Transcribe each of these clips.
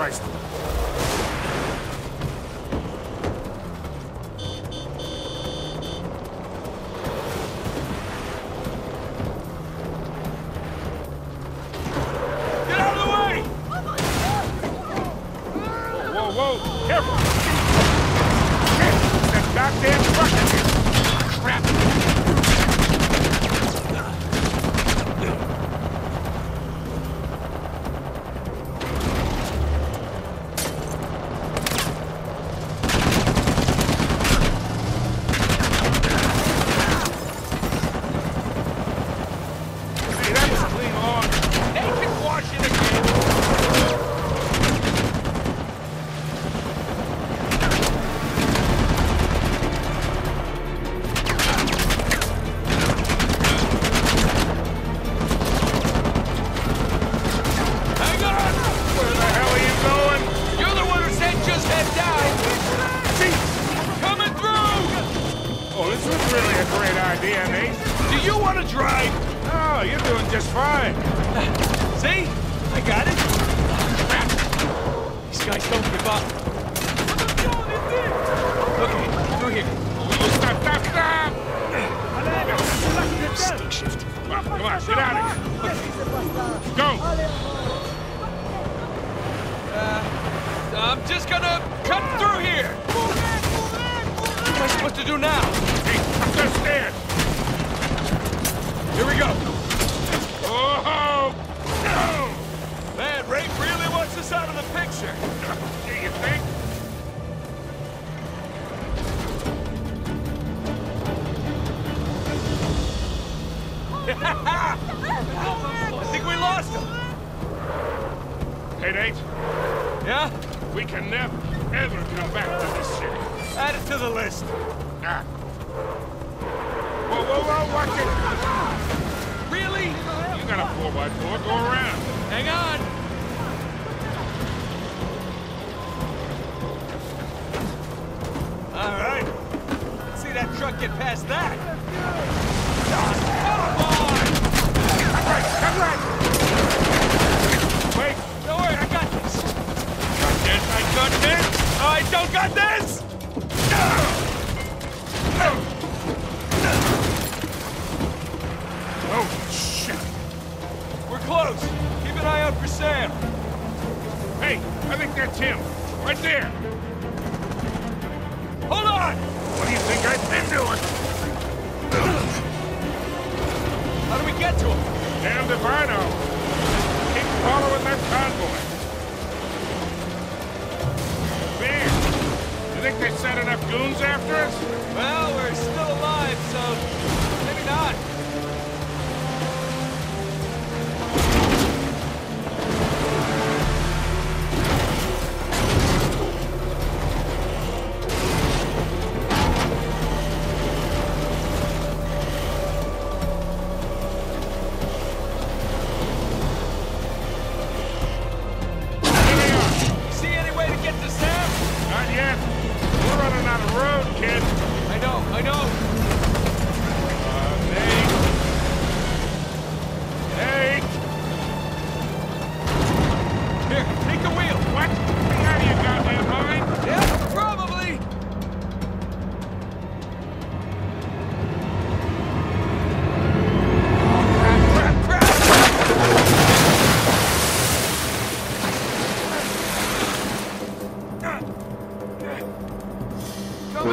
Christ. Coming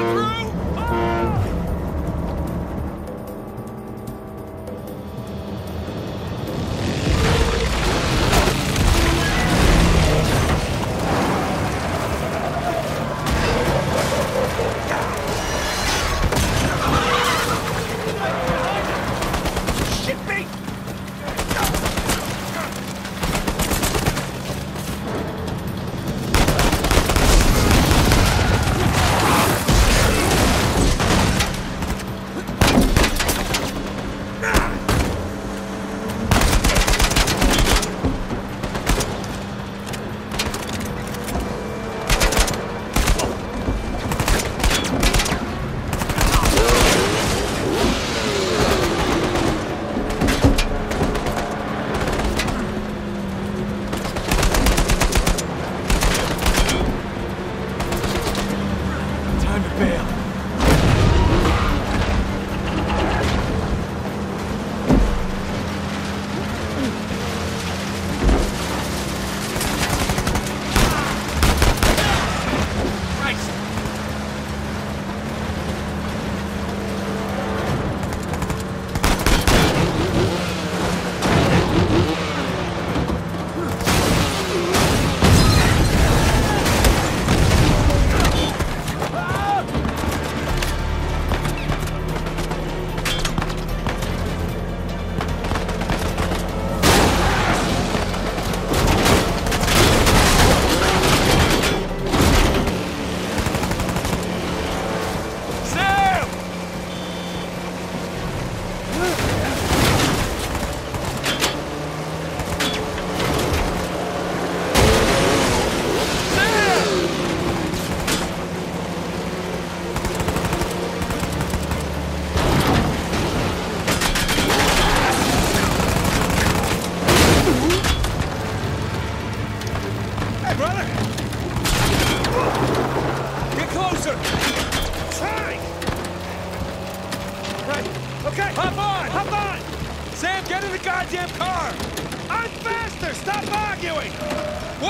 through! Oh!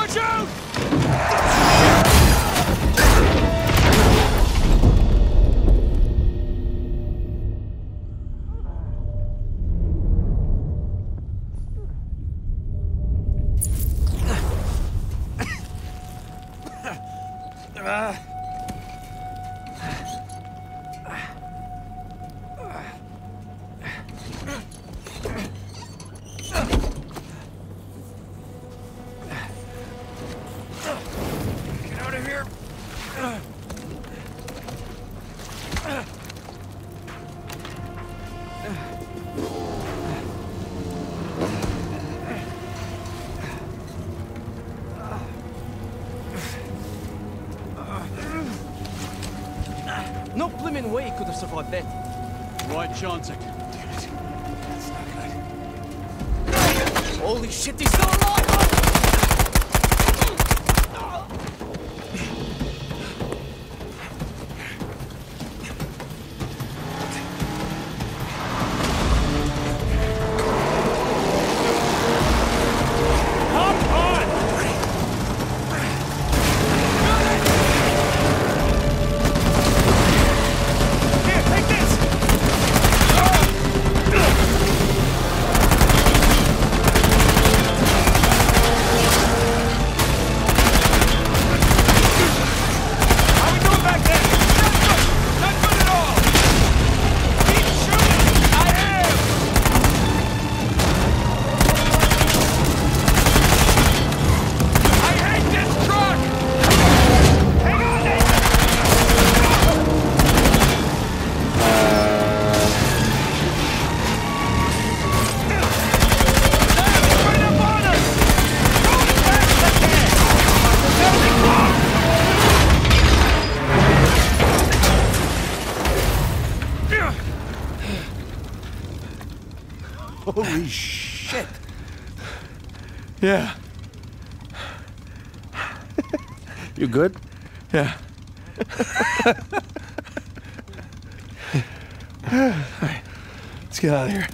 Watch out! No blimmin' way could have survived that. Right, Chantek. Damn it. That's not good. Holy shit, he's still alive! Holy shit! Yeah. You good? Yeah. All right. Let's get out of here.